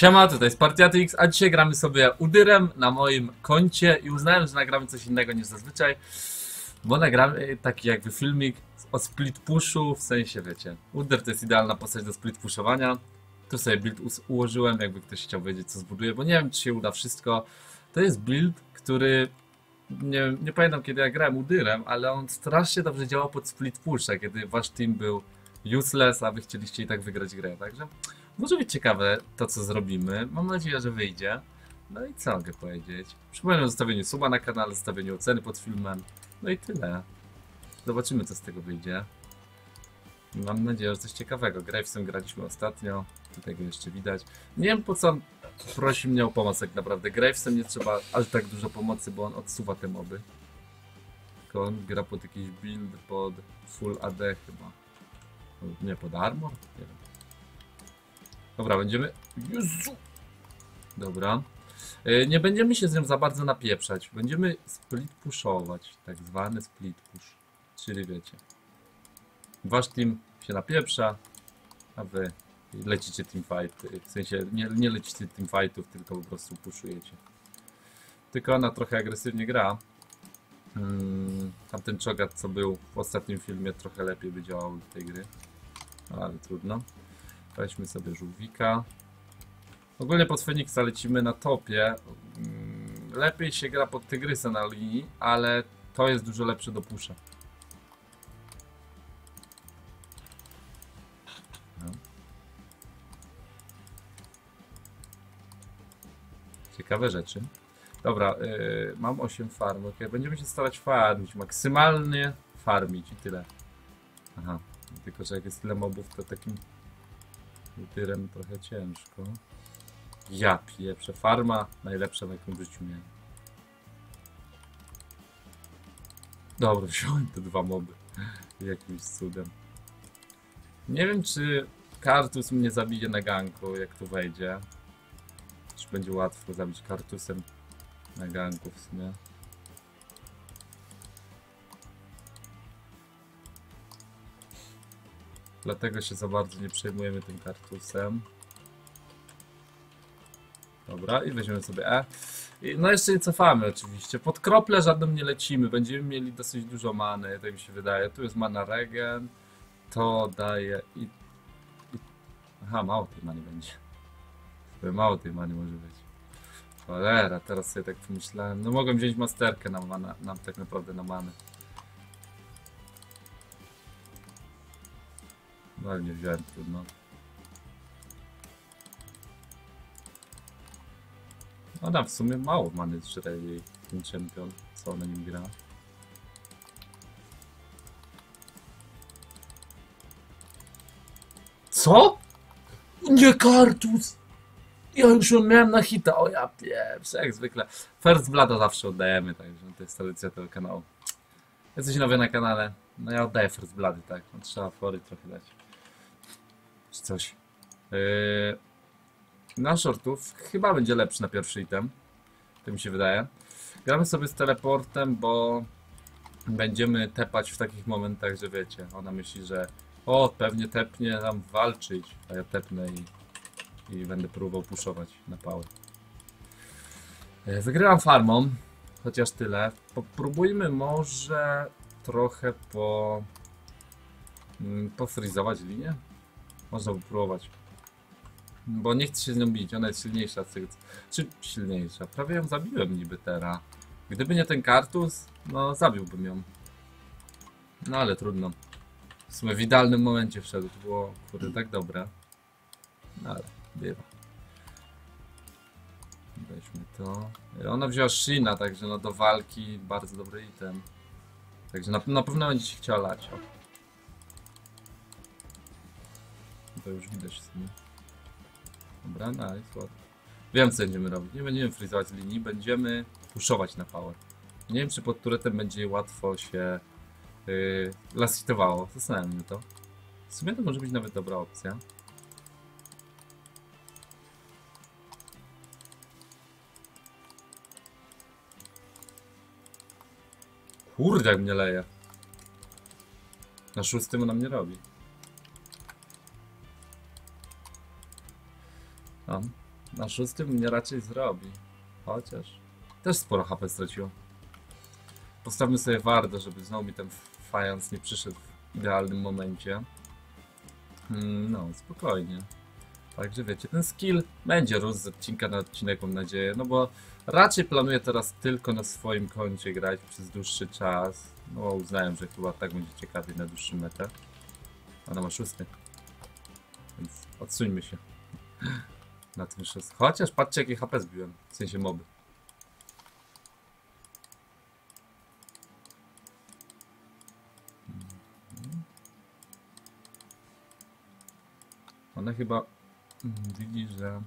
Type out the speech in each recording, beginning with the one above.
Siema, tutaj jest Partiatix, a dzisiaj gramy sobie Udyrem na moim koncie i uznałem, że nagramy coś innego niż zazwyczaj, bo nagramy taki jakby filmik o split pushu, w sensie wiecie, Udyr to jest idealna postać do split pushowania. Tu sobie build ułożyłem, jakby ktoś chciał wiedzieć co zbuduję, bo nie wiem czy się uda wszystko. To jest build, który nie pamiętam kiedy ja grałem Udyrem, ale on strasznie dobrze działał pod split pusha, kiedy wasz team był useless, a wy chcieliście i tak wygrać grę, także może być ciekawe to co zrobimy, mam nadzieję, że wyjdzie. No i co mogę powiedzieć? Przypomnę o zostawieniu suba na kanale, zostawieniu oceny pod filmem. No i tyle. Zobaczymy co z tego wyjdzie. Mam nadzieję, że coś ciekawego. Gravesem graliśmy ostatnio, tutaj go jeszcze widać. Nie wiem po co on prosi mnie o pomoc tak naprawdę. Gravesem nie trzeba aż tak dużo pomocy, bo on odsuwa te moby. Tylko on gra pod jakiś build, pod full AD chyba. Nie, pod armor? Nie wiem. Dobra, będziemy... Jezu! Dobra. Nie będziemy się z nią za bardzo napieprzać. Będziemy split pushować. Tak zwany split push. Czyli wiecie. Wasz team się napieprza, a wy lecicie teamfight. W sensie nie lecicie teamfightów, tylko po prostu pushujecie. Tylko ona trochę agresywnie gra. Tamten Cho'Gath co był w ostatnim filmie trochę lepiej by działał do tej gry. Ale trudno. Weźmy sobie żółwika. Ogólnie pod Feniksa lecimy na topie. Lepiej się gra pod Tygrysa na linii, ale to jest dużo lepsze do pusza. No. Ciekawe rzeczy. Dobra, mam 8 farm. Okay. Będziemy się starać farmić. Maksymalnie farmić i tyle. Aha, tylko że jak jest tyle mobów, to takim Udyrem trochę ciężko. Ja pieprzę, farma najlepsza w jakim życiu miałem. Dobra, wziąłem te dwa moby jakimś cudem. Nie wiem czy Kartus mnie zabije na ganku jak tu wejdzie. Czy będzie łatwo zabić Kartusem na ganku w sumie. Dlatego się za bardzo nie przejmujemy tym Kartusem. Dobra, i weźmiemy sobie E. I no jeszcze nie cofamy oczywiście. Pod krople żadną nie lecimy. Będziemy mieli dosyć dużo many, tak mi się wydaje. Tu jest mana regen. To daje i... Aha, mało tej many będzie. Mało tej many może być. Cholera, teraz sobie tak pomyślałem. No mogę wziąć masterkę na tak naprawdę na many. No ale nie wziąłem, trudno. Ona w sumie mało many żre jej ten champion, co ona nim gra. Co? Nie Kartus! Ja już ją miałem na hita, o ja pieprz, jak zwykle. First Blood'a zawsze oddajemy, także to jest tradycja tego kanału. Jesteś nowy na kanale, no ja oddaję First Blood'y, tak, no, trzeba fory trochę dać. Czy coś. Na shortów chyba będzie lepszy na pierwszy item. To mi się wydaje. Gramy sobie z teleportem, bo będziemy tepać w takich momentach, że wiecie. Ona myśli, że o, pewnie tepnie nam walczyć, a ja tepnę i będę próbował puszować na pałę. Wygrywam farmą, chociaż tyle. Popróbujmy może trochę pofrizować linię. Można by próbować. Bo nie chcę się z nią bić, ona jest silniejsza. Czy silniejsza? Prawie ją zabiłem niby teraz. Gdyby nie ten Kartus, no zabiłbym ją. No ale trudno. W sumie w idealnym momencie wszedł, to było kurde tak dobre. No ale bywa. Weźmy to. Ona wzięła Shina, także no do walki bardzo dobry item. Także na pewno będzie się chciała lać. O. To już widać z nim. Dobra, nice, ładnie. Wiem co będziemy robić, nie będziemy frizować linii, będziemy puszować na power. Nie wiem czy pod turetem będzie łatwo się lasitowało, zastanawiam się to. W sumie to może być nawet dobra opcja. Kurde jak mnie leje. Na szóstym ona mnie robi. Na szóstym mnie raczej zrobi. Chociaż... też sporo HP straciło. Postawmy sobie wardę, żeby znowu mi ten fajans nie przyszedł w idealnym momencie. No, spokojnie. Także wiecie, ten skill będzie rósł z odcinka na odcinek, mam nadzieję. No bo raczej planuję teraz tylko na swoim koncie grać przez dłuższy czas. No uznałem, że chyba tak będzie ciekawiej na dłuższą metę. Ona ma szósty. Więc odsuńmy się na tym szóstym. Chociaż patrzcie, jakie HP zbiłem. W sensie moby. Ona chyba widzi, że...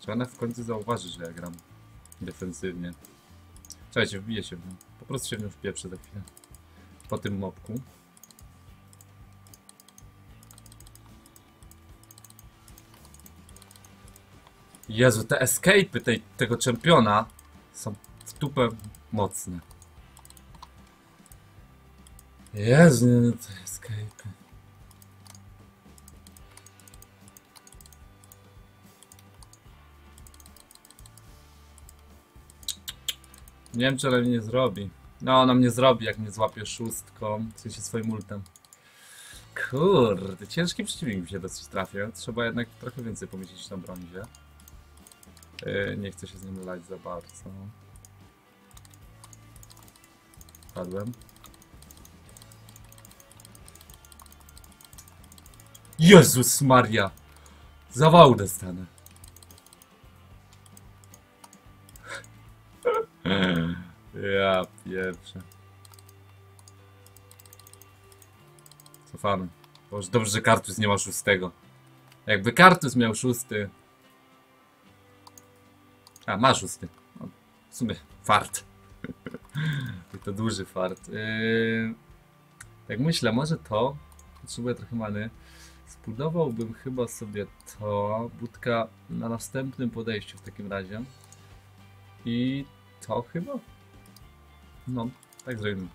czy ona w końcu zauważy, że ja gram defensywnie. Czekajcie, wbiję się w nią. Po prostu się w nią wpieprzę za chwilę. Po tym mopku. Jezu, te escape'y tego czempiona są w tupę mocne. Jezu, no te escape'y. Nie wiem, czy ona mnie zrobi. No, ona mnie zrobi, jak mnie złapie szóstką. W sensie swoim ultem. Kurde, ciężki przeciwnik mi się dosyć trafił. Trzeba jednak trochę więcej pomieścić na brązie. Nie chcę się z nim lać za bardzo. Padłem. Jezus Maria! Zawał dostanę. Ja pierwsze. Cofamy. Boże, dobrze, że Kartus nie ma szóstego. Jakby Kartus miał szósty. A, ma szósty. No, w sumie fart. To duży fart. Tak myślę, może to. Potrzebuję trochę many. Zbudowałbym chyba sobie to. Budka na następnym podejściu w takim razie. I to chyba. No, tak zrobimy.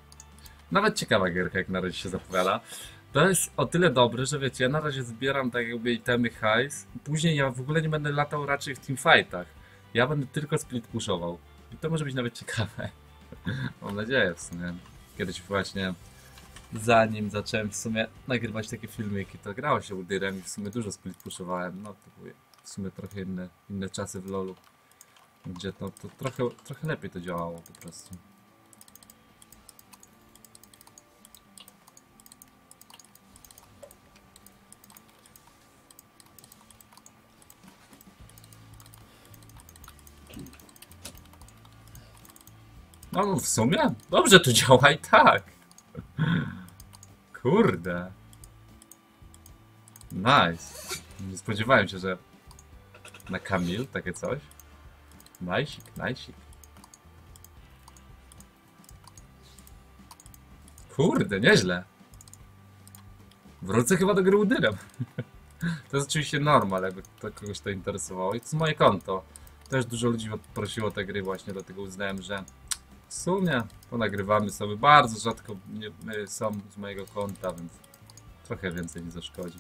Nawet ciekawa gierka, jak na razie się zapowiada. To jest o tyle dobre, że wiecie, ja na razie zbieram tak jakby itemy, hajs. Później ja w ogóle nie będę latał raczej w teamfightach. Ja będę tylko split pushował. I to może być nawet ciekawe. Mam nadzieję w sumie. Kiedyś właśnie, zanim zacząłem w sumie nagrywać takie filmiki, to grało się Udyrem i w sumie dużo split pushowałem. No to były w sumie trochę inne czasy w LoLu. Gdzie to trochę lepiej to działało po prostu. No w sumie dobrze to działa i tak. Kurde. Nice. Nie spodziewałem się, że na Kamil takie coś. Najsik, najsik. Kurde, nieźle. Wrócę chyba do gry Udyrem. To jest oczywiście normal, jakby to kogoś to interesowało. I to jest moje konto. Też dużo ludzi prosiło te gry właśnie, dlatego uznałem, że w sumie ponagrywamy sobie. Bardzo rzadko są z mojego konta, więc trochę więcej nie zaszkodzi.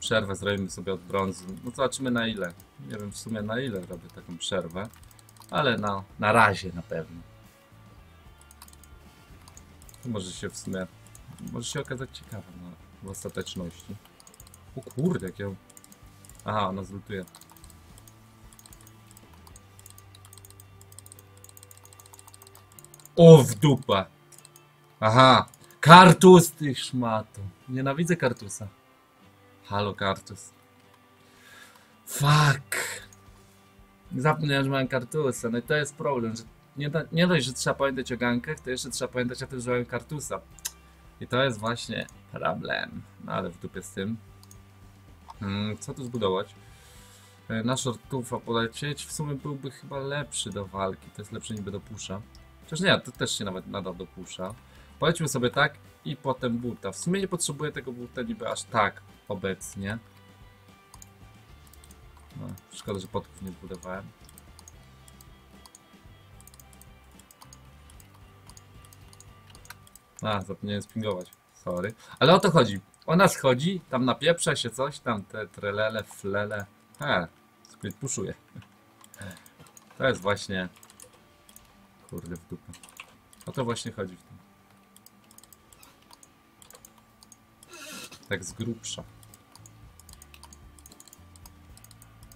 Przerwę zrobimy sobie od brązu. No zobaczymy na ile. Nie wiem w sumie na ile robię taką przerwę. Ale na razie na pewno. To może się w sumie... może się okazać ciekawe w ostateczności. O kurde, jak ją... aha, ona zlutuje. O w dupę. Aha. Kartus, ty szmato. Nienawidzę Kartusa. Halo Kartus. Fuck. Zapomniałem, że mam Kartusa. No i to jest problem, że nie dość, że trzeba pamiętać o gankach, to jeszcze trzeba pamiętać o tym, że mam Kartusa. I to jest właśnie problem. No ale w dupie z tym. Co tu zbudować? Na shorttufa polecieć w sumie byłby chyba lepszy do walki. To jest lepszy niby do pusha. Chociaż nie, to też się nawet nada do pusha. Polećmy sobie tak i potem buta. W sumie nie potrzebuję tego buta niby aż tak obecnie. No, szkoda, że podków nie zbudowałem. A, zapomniałem spingować. Sorry. Ale o to chodzi. Ona schodzi, tam napieprza się coś, tam te trelele, flele. Squid puszuje. To jest właśnie... Kurde w dupę. O to właśnie chodzi w tym. Tak z grubsza.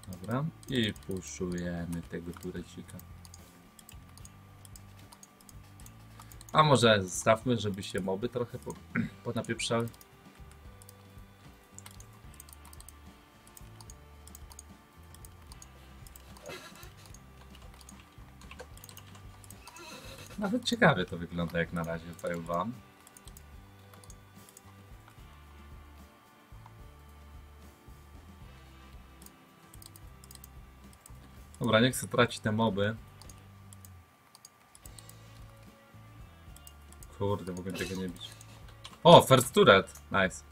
Dobra. I puszujemy tego turecika. A może zostawmy, żeby się moby trochę ponapieprzały. Nawet ciekawie to wygląda jak na razie, powiem wam. Dobra, nie chcę tracić te moby. Kurde, mogę tego nie bić. O, first turret! Nice.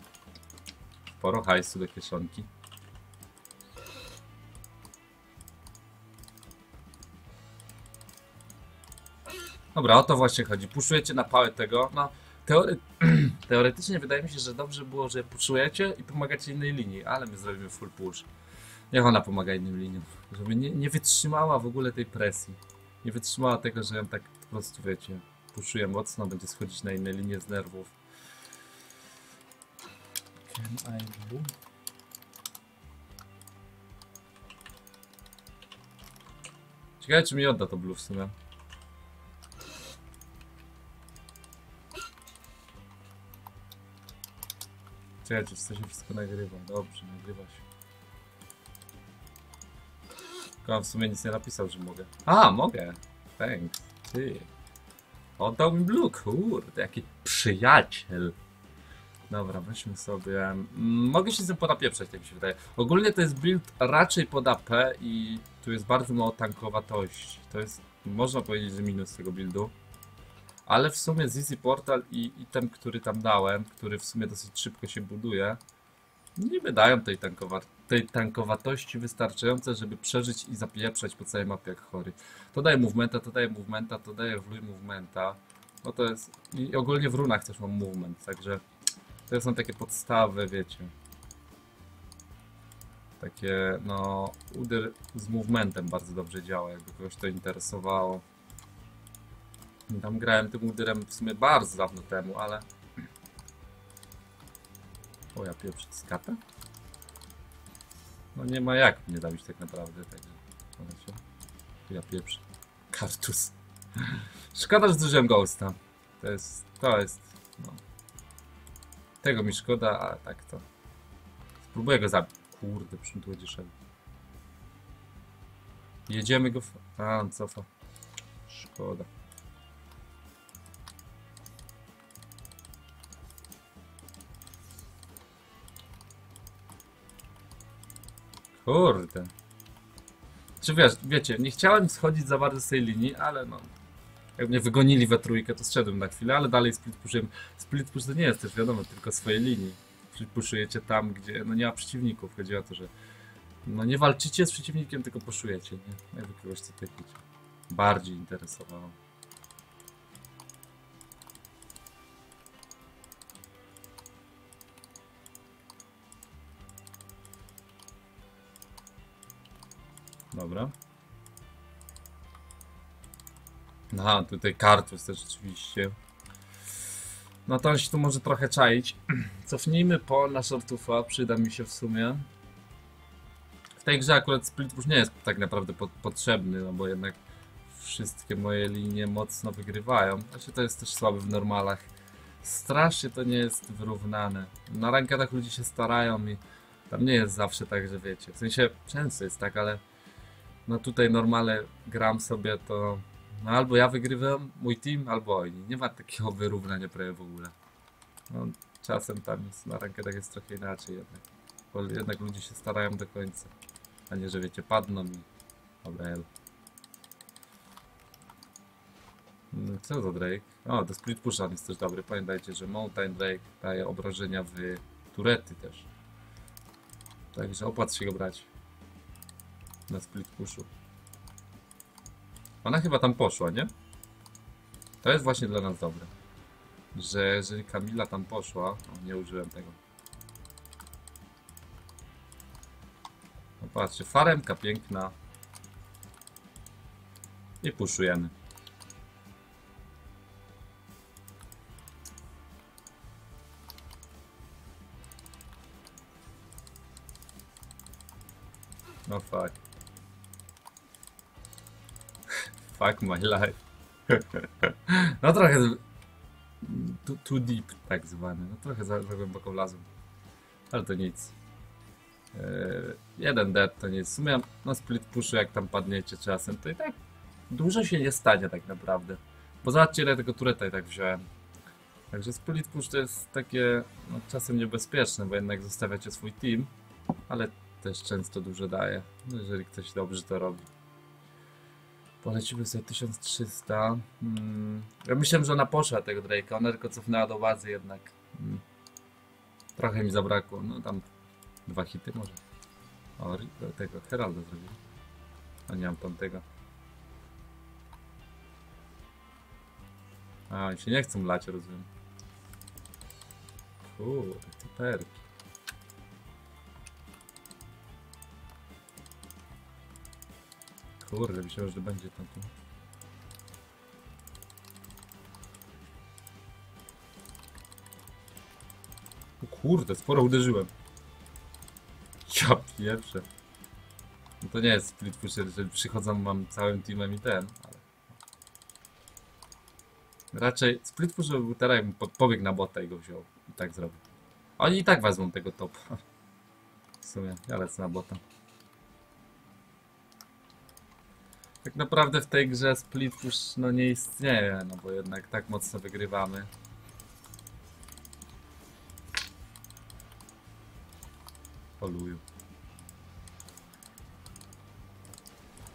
Sporo hajsu do kieszonki. Dobra, o to właśnie chodzi. Puszujecie na pałę tego. No, teoretycznie wydaje mi się, że dobrze było, że puszujecie i pomagacie innej linii, ale my zrobimy full push. Niech ona pomaga innym liniom, żeby nie wytrzymała w ogóle tej presji. Nie wytrzymała tego, że ją tak po prostu, wiecie, puszuje mocno, będzie schodzić na inne linie z nerwów. Can I do? Ciekawe, czy mi odda to blue w sumie. Ciekawe, czy to się wszystko nagrywa. Dobrze, nagrywa się. Tylko w sumie nic nie napisał, że mogę. A, mogę. Thanks. Ty. Oddał mi blue, kurde, jaki przyjaciel. Dobra, weźmy sobie... Mogę się z tym ponapieprzać, tak mi się wydaje. Ogólnie to jest build raczej pod AP i tu jest bardzo mało tankowatości. To jest, można powiedzieć, że minus tego buildu. Ale w sumie z Easy Portal i item, który tam dałem, który w sumie dosyć szybko się buduje, nie wydają tej tankowatości wystarczające, żeby przeżyć i zapieprzać po całej mapie jak chory. To daje movementa, to daje movementa, to daje wluj movementa. No to jest... I ogólnie w runach też mam movement, także... To są takie podstawy, wiecie... Takie, no... Uder z movementem bardzo dobrze działa, jakby kogoś to interesowało. Tam grałem tym uderem w sumie bardzo dawno temu, ale... O, ja pieprzę skatę? No nie ma jak mnie zabić tak naprawdę, także... Ja pieprzę. Kartus. Szkoda, że zużyłem ghosta. To jest... No. Tego mi szkoda, a tak to... Spróbuję go zabić. Kurde, przy czym tu będzie szedł. Jedziemy go... A, on cofa. Szkoda. Kurde. Czy wiecie, nie chciałem schodzić za bardzo z tej linii, ale no... Jak mnie wygonili we trójkę, to zszedłem na chwilę, ale dalej split pushuję. Split push to nie jest też wiadomo, tylko swojej linii. Split pushujecie tam, gdzie no nie ma przeciwników. Chodzi o to, że no nie walczycie z przeciwnikiem, tylko pushujecie, nie? Jakby kogoś co typić. Bardziej interesowało. Dobra. Aha, tutaj kartus też oczywiście. No to on się tu może trochę czaić. Cofnijmy po na shortufa, przyda mi się w sumie. W tej grze akurat split już nie jest tak naprawdę potrzebny, no bo jednak wszystkie moje linie mocno wygrywają. Znaczy to jest też słabe w normalach. Strasznie to nie jest wyrównane. Na rankadach ludzie się starają i tam nie jest zawsze tak, że wiecie. W sensie często jest tak, ale... No tutaj normale gram sobie to... No albo ja wygrywam, mój team, albo oni. Nie ma takiego wyrównania prawie w ogóle. No, czasem tam jest, na rankedach jest trochę inaczej jednak. Bo jednak ludzie się starają do końca. A nie, że wiecie, padną i... Dobra, elo. No, co za Drake? O, do split pusha jest też dobry. Pamiętajcie, że Mountain Drake daje obrażenia w turety też. Także opłat się go brać. Na split pushu. Ona chyba tam poszła, nie? To jest właśnie dla nas dobre. Że jeżeli Kamila tam poszła... O, nie użyłem tego. Patrzcie, faremka piękna. I puszujemy. No fuck. Fuck my life. No trochę... Too deep tak zwany. No trochę za głęboko wlazłem. Ale to nic. Jeden dead to nic. W sumie na split pushu jak tam padniecie czasem, to i tak dużo się nie stanie tak naprawdę. Bo zobaczcie ile tego tureta i tak wziąłem. Także split push to jest takie no, czasem niebezpieczne, bo jednak zostawiacie swój team. Ale też często dużo daje, jeżeli ktoś dobrze to robi. Polecimy sobie 1300. Ja myślałem, że ona poszła tego Drake'a, ona tylko cofnęła do bazy jednak. Trochę mi zabrakło, no tam 2 hity może. O, tego Heralda zrobił. A nie mam tamtego. A, oni się nie chcą lać, rozumiem. Uuu, te perki. Kurde, myślałem, że będzie tam tu. O kurde, sporo uderzyłem. Ja pierwsze. No to nie jest split pusher, że przychodzą, mam całym teamem i ten. Ale... Raczej split pusher był teraz, jakbym pobiegł na bota i go wziął. I tak zrobił. Oni i tak wezmą tego topa. W sumie, ja lecę na bota. Tak naprawdę w tej grze split już no nie istnieje, no bo jednak tak mocno wygrywamy. Poluju.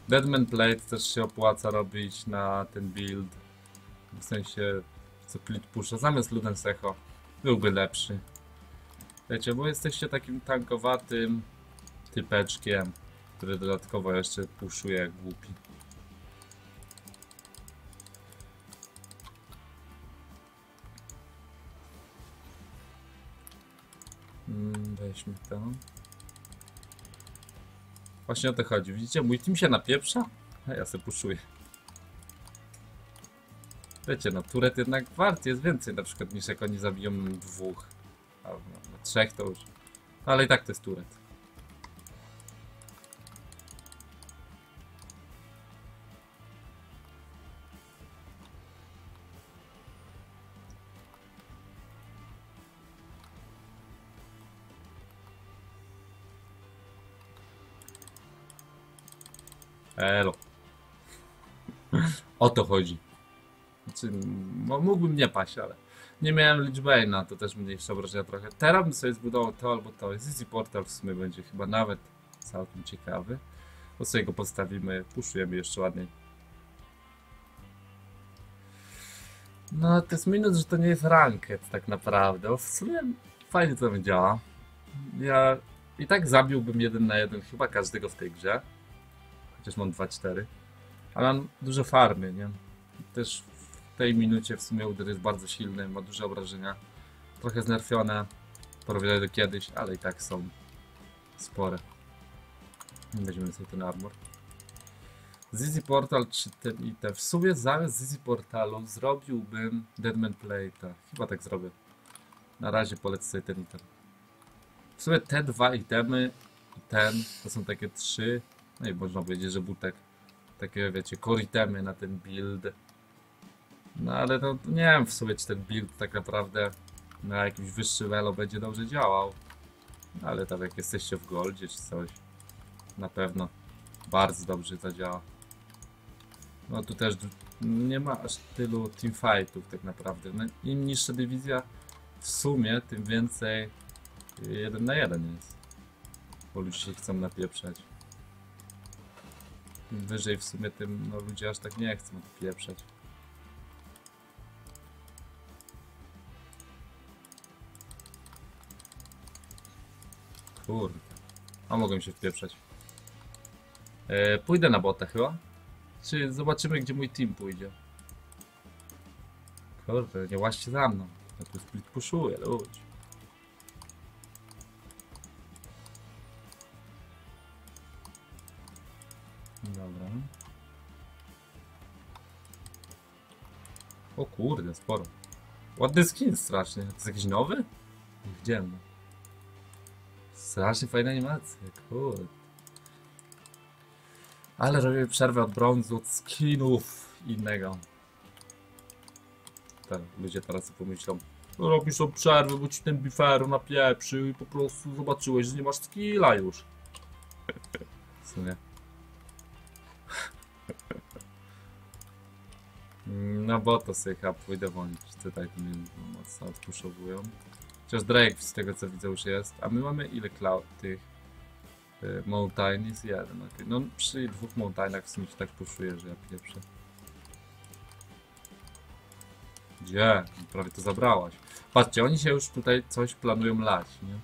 Deadman Plate też się opłaca robić na ten build. W sensie split pusha zamiast Luden Secho byłby lepszy. Wiecie, bo jesteście takim tankowatym typeczkiem, który dodatkowo jeszcze puszuje jak głupi. Weźmy to. Właśnie o to chodzi. Widzicie, mój team się napieprza? A ja se puszuję. Wiecie, no turet jednak wart jest więcej na przykład niż jak oni zabiją 2. Albo 3 to już. Ale i tak to jest turet. Elo. O to chodzi. Znaczy, no, mógłbym nie paść, ale nie miałem liczby na to, też mniejsze obrażenia trochę. Teraz bym sobie zbudował to albo to. Easy Portal w sumie będzie chyba nawet całkiem ciekawy. Bo sobie go postawimy, puszujemy jeszcze ładniej. No to jest minus, że to nie jest ranked tak naprawdę. W sumie fajnie to mi działa. Ja i tak zabiłbym 1 na 1 chyba każdego w tej grze. Chociaż mam 2-4, ale mam dużo farmy, nie? Też w tej minucie w sumie uder jest bardzo silny, ma duże obrażenia. Trochę znerfione, porównane do kiedyś, ale i tak są spore. Weźmiemy sobie ten armor. Zizi Portal czy ten i te. W sumie zamiast Zizi Portalu zrobiłbym Deadman Plate'a. Chyba tak zrobię. Na razie polecę sobie ten item. W sumie te 2 itemy i ten to są takie 3. No i można powiedzieć, że był tak, takie wiecie, korytemy na ten build. No ale no, nie wiem w sumie, czy ten build tak naprawdę na jakimś wyższym elo będzie dobrze działał. No, ale tak jak jesteście w goldzie czy coś, na pewno bardzo dobrze zadziała. No tu też nie ma aż tylu teamfightów tak naprawdę. No, im niższa dywizja w sumie, tym więcej 1 na 1 jest. Bo ludzie się chcą napieprzać. Im wyżej w sumie, tym no, ludzie aż tak nie chcą odpieprzać. Kurde. A mogłem się wpieprzać. Pójdę na bota chyba. Czy zobaczymy gdzie mój team pójdzie. Kurde, nie łaźcie za mną. Ja tu split puszuję, ludzi. Dobra. O kurde, sporo. Ładny skin strasznie. To jest jakiś nowy? Nie widziałem. Strasznie fajne animacje, kurde. Ale robię przerwę od brązu, od skinów innego. Tak, ludzie teraz pomyślą, no robisz tą przerwę, bo ci ten biferu napieprzył i po prostu zobaczyłeś, że nie masz skilla już. W sumie. No bo to sobie chyba pójdę wolnić, te tak mnie mocno odpuszowują. Chociaż Drake z tego co widzę już jest, a my mamy ile cloud tych? Mountain jest jeden, ok. No przy dwóch mountainach w sumie się tak puszuje, że ja pieprzę. Gdzie? Prawie to zabrałaś. Patrzcie, oni się już tutaj coś planują lać, nie?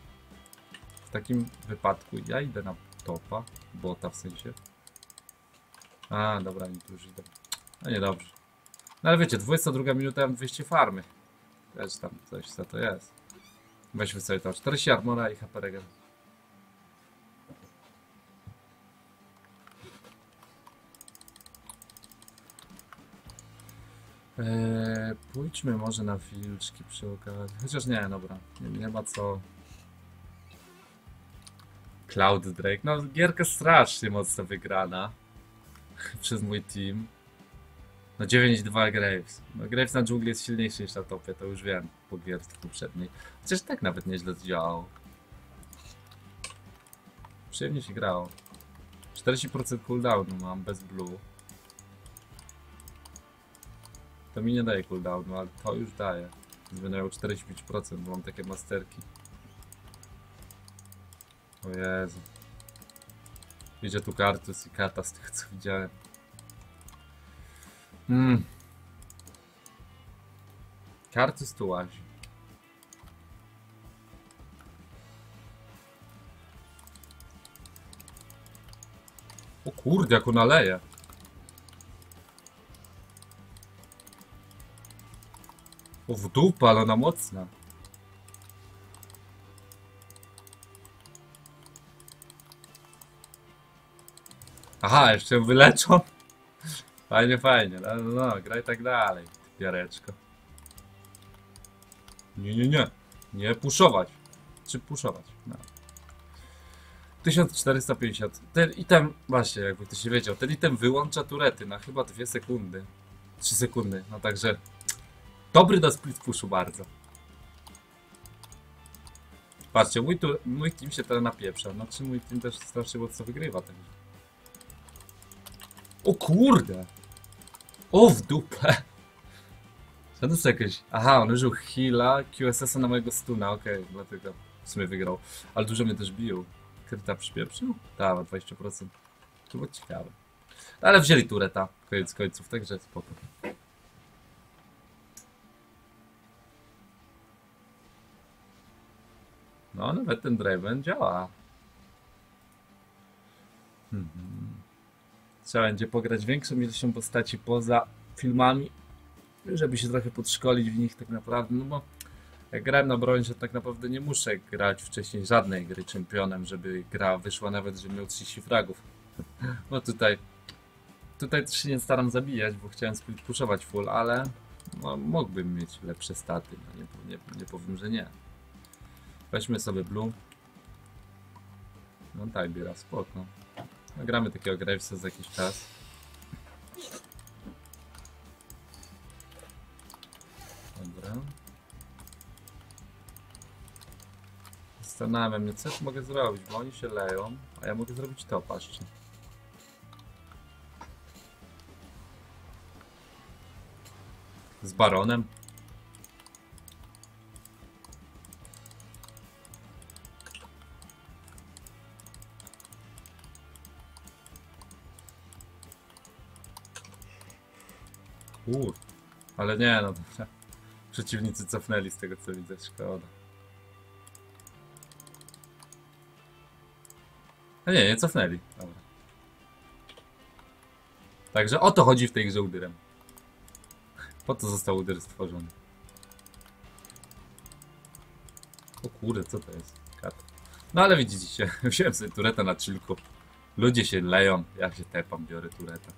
W takim wypadku ja idę na topa, bota w sensie. A, dobra, nie tu już idę. No nie, dobrze. No ale wiecie, 22 minuta, ja mam 200 farmy. Też tam coś co to jest. Weźmy sobie to 40 armora i HP regen. Pójdźmy może na wilczki przy okazji. Chociaż nie, dobra. Nie ma co. Cloud Drake. No gierka strasznie mocno wygrana przez mój team. No 9-2 Graves. No Graves na dżungli jest silniejszy niż na topie, to już wiem po gierce poprzedniej. Chociaż tak nawet nieźle działało. Przyjemnie się grało. 40% cooldownu mam bez blue. To mi nie daje cooldownu, ale to już daje. Będę miał 45%, bo mam takie masterki. O Jezu. Idzie tu Kartus i Kata z tych co widziałem. Kartus tu łazi. O kurde, jak on naleje. O w dupa, ale ona mocna. Aha, jeszcze ją wyleczą. Fajnie, fajnie. No, no graj tak dalej, piareczko. Nie. Nie puszować. Czy puszować? No. 1450. Ten item, właśnie, jakby ktoś się wiedział, ten item wyłącza turety na chyba 2 sekundy. 3 sekundy, no także... Dobry do split pushu bardzo. Patrzcie, mój team się teraz napieprza. Znaczy mój team też strasznie mocno wygrywa. Ten. O kurde! O w dupę! Co to jest jakieś... Aha, on użył heala, QSS-a na mojego stuna. Okej, dlatego w sumie wygrał. Ale dużo mnie też bił. Kryta przypieprzył? Tak, ma 20%. To było ciekawe. Ale wzięli tureta, koniec końców, także spoko. No, nawet ten Draven działa. Trzeba będzie pograć większą ilością postaci poza filmami, żeby się trochę podszkolić w nich tak naprawdę, no bo jak grałem na broń, że tak naprawdę nie muszę grać wcześniej żadnej gry czempionem, żeby gra wyszła nawet, że miał 30 fragów. No tutaj też się nie staram zabijać, bo chciałem split pushować full, ale no, mógłbym mieć lepsze staty, no, nie powiem, że nie. Weźmy sobie blue. No tak, biera, spoko. No, gramy takiego Gravesa za jakiś czas. Dobra. Zastanawiam się, co ja mogę zrobić, bo oni się leją, a ja mogę zrobić to, patrzcie. Z baronem. Ale nie, no dobra. Przeciwnicy cofnęli z tego co widzę, szkoda. A nie cofnęli, dobra. Także o to chodzi w tej grze udyrem. Po to został udyr stworzony. O kurde, co to jest? Kat. No ale widzicie, wziąłem sobie turetę na chillku. Ludzie się leją, ja się tepam, biorę tureta.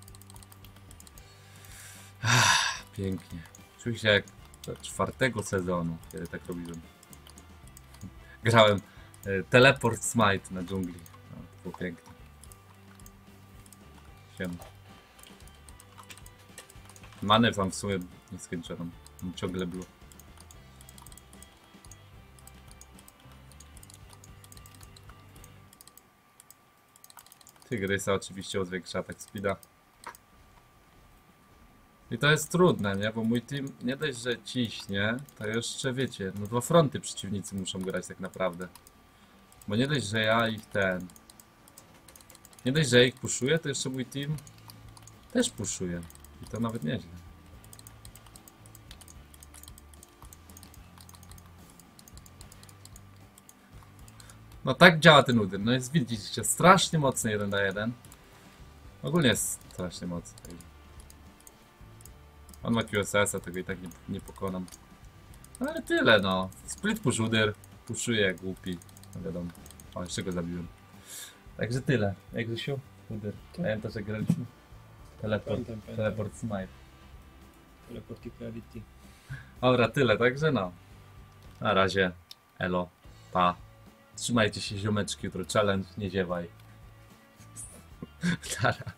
Pięknie. Czuję się jak do 4. sezonu, kiedy tak robiłem. Grałem teleport smite na dżungli. No, to było piękne. Siema. Manę wam w sumie nie skończyłem. Ciągle blue. Tygrysa oczywiście zwiększa atak speeda. I to jest trudne, nie? Bo mój team nie dość, że ciśnie, to jeszcze wiecie, no 2 fronty przeciwnicy muszą grać tak naprawdę. Bo nie dość, że ja ich ten... Nie dość, że ja ich puszuję, to jeszcze mój team też puszuje. I to nawet nieźle. No tak działa ten Udyn, no jest, widzicie, strasznie mocny 1 na 1. Ogólnie jest strasznie mocny. On ma QSS-a, tego i tak nie pokonam. No, ale tyle no. Split push Udyr, puszuje głupi. No wiadomo. O, jeszcze go zabiłem. Także tyle. Jak Grzesiu? Udyr. Pamiętasz jak graliśmy? Teleport Snipe. Teleport i Clarity. Dobra, tyle, także no. Na razie. Elo. Pa. Trzymajcie się ziomeczki, jutro challenge, nie ziewaj. Tara.